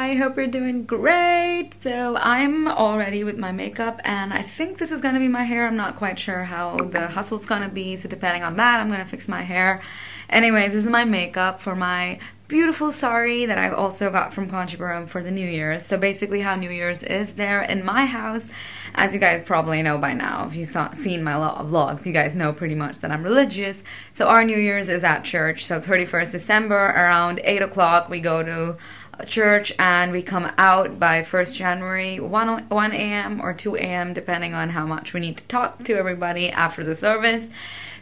I hope you're doing great. So I'm all ready with my makeup, and I think this is gonna be my hair. I'm not quite sure how the hustle's gonna be, so depending on that, I'm gonna fix my hair. Anyways, this is my makeup for my beautiful sari that I also got from Conchipurum for the New Year's. So basically how New Year's is there in my house, as you guys probably know by now, if you've seen my vlogs, you guys know pretty much that I'm religious. So our New Year's is at church. So 31st December around 8 o'clock we go to church, and we come out by 1st January 1 a.m. or 2 a.m. depending on how much we need to talk to everybody after the service.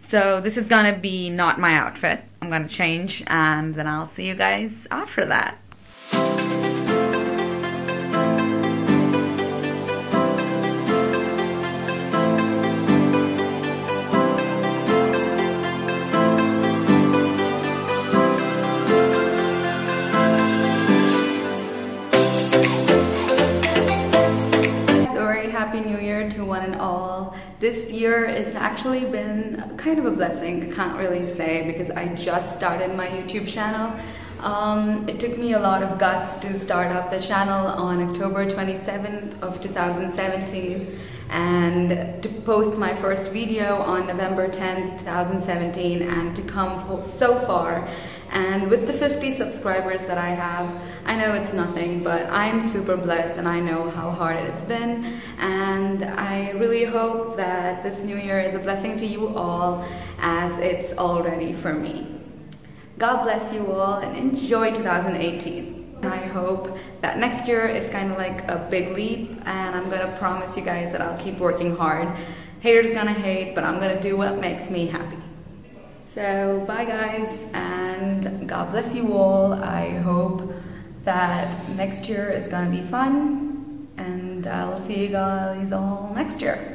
So this is gonna be not my outfit. I'm gonna change, and then I'll see you guys after that. Happy New Year to one and all. This year it's actually been kind of a blessing, I can't really say, because I just started my YouTube channel. It took me a lot of guts to start up the channel on October 27th of 2017, and to post my first video on November 10th, 2017, and to come so far. And with the 50 subscribers that I have, I know it's nothing, but I'm super blessed and I know how hard it's been. And I really hope that this New Year is a blessing to you all, as it's already for me. God bless you all and enjoy 2018. And I hope that next year is kind of like a big leap, and I'm gonna promise you guys that I'll keep working hard. Haters gonna hate, but I'm gonna do what makes me happy. So bye guys, and God bless you all. I hope that next year is gonna be fun, and I'll see you guys all next year.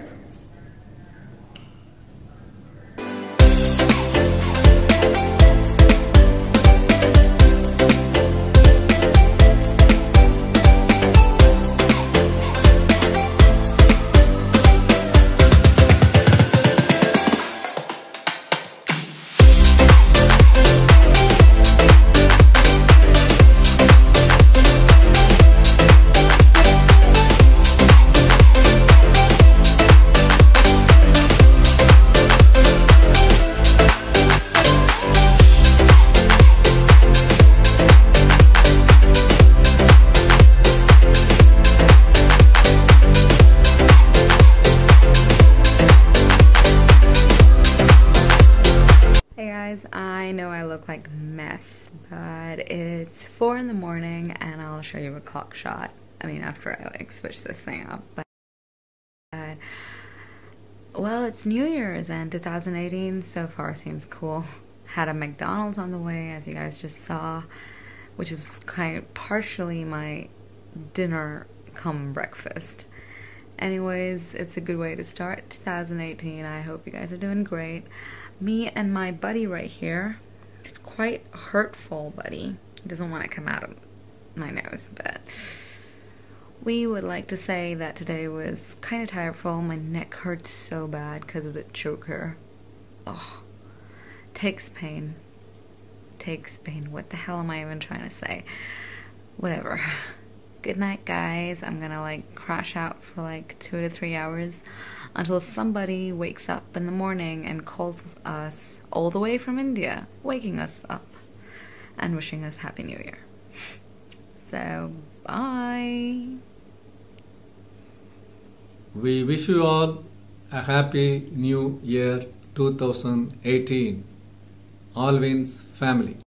I know I look like a mess, but it's 4 in the morning, and I'll show you a clock shot. I mean, after I like switch this thing up, but well, it's New Year's and 2018 so far seems cool. Had a McDonald's on the way, as you guys just saw, which is kind of partially my dinner come breakfast. Anyways, it's a good way to start 2018. I hope you guys are doing great. Me and my buddy right here, it's quite hurtful buddy. It doesn't want to come out of my nose, but we would like to say that today was kind of tireful. My neck hurts so bad because of the choker. Oh, takes pain. Takes pain. What the hell am I even trying to say? Whatever. Good night guys, I'm gonna like crash out for like 2 to 3 hours until somebody wakes up in the morning and calls us all the way from India, waking us up and wishing us Happy New Year. So bye. We wish you all a Happy New Year 2018. All Wins family.